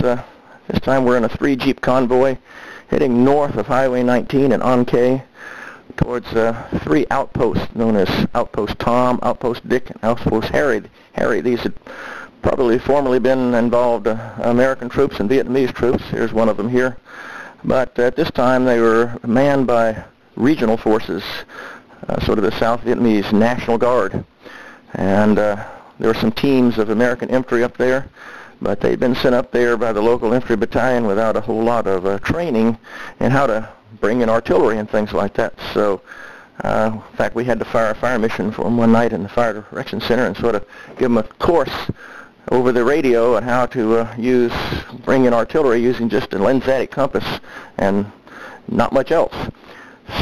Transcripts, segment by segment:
This time we're in a 3-jeep convoy heading north of Highway 19 in An Khe towards 3 outposts known as Outpost Tom, Outpost Dick, and Outpost Harry. These had probably formerly been involved American troops and Vietnamese troops. Here's one of them here. But at this time they were manned by regional forces, sort of the South Vietnamese National Guard. And there were some teams of American infantry up there. But they'd been sent up there by the local infantry battalion without a whole lot of training in how to bring in artillery and things like that. So, in fact, we had to fire a fire mission for them one night in the Fire Direction Center and sort of give them a course over the radio on how to bring in artillery using just a lensatic compass and not much else.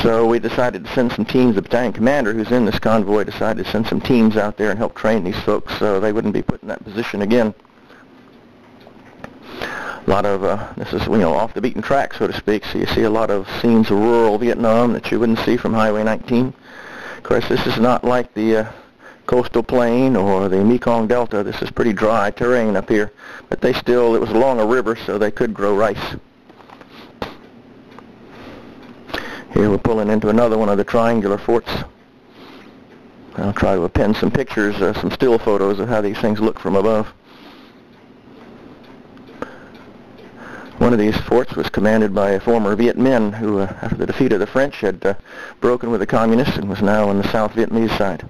So we decided to send some teams. The battalion commander who's in this convoy decided to send some teams out there and help train these folks so they wouldn't be put in that position again. A lot of, this is, off the beaten track, so to speak, so you see a lot of scenes of rural Vietnam that you wouldn't see from Highway 19. Of course, this is not like the coastal plain or the Mekong Delta. This is pretty dry terrain up here, but they still, it was along a river, so they could grow rice. Here we're pulling into another one of the triangular forts. I'll try to append some pictures, some still photos of how these things look from above. One of these forts was commanded by a former Viet Minh who, after the defeat of the French, had broken with the communists and was now on the South Vietnamese side.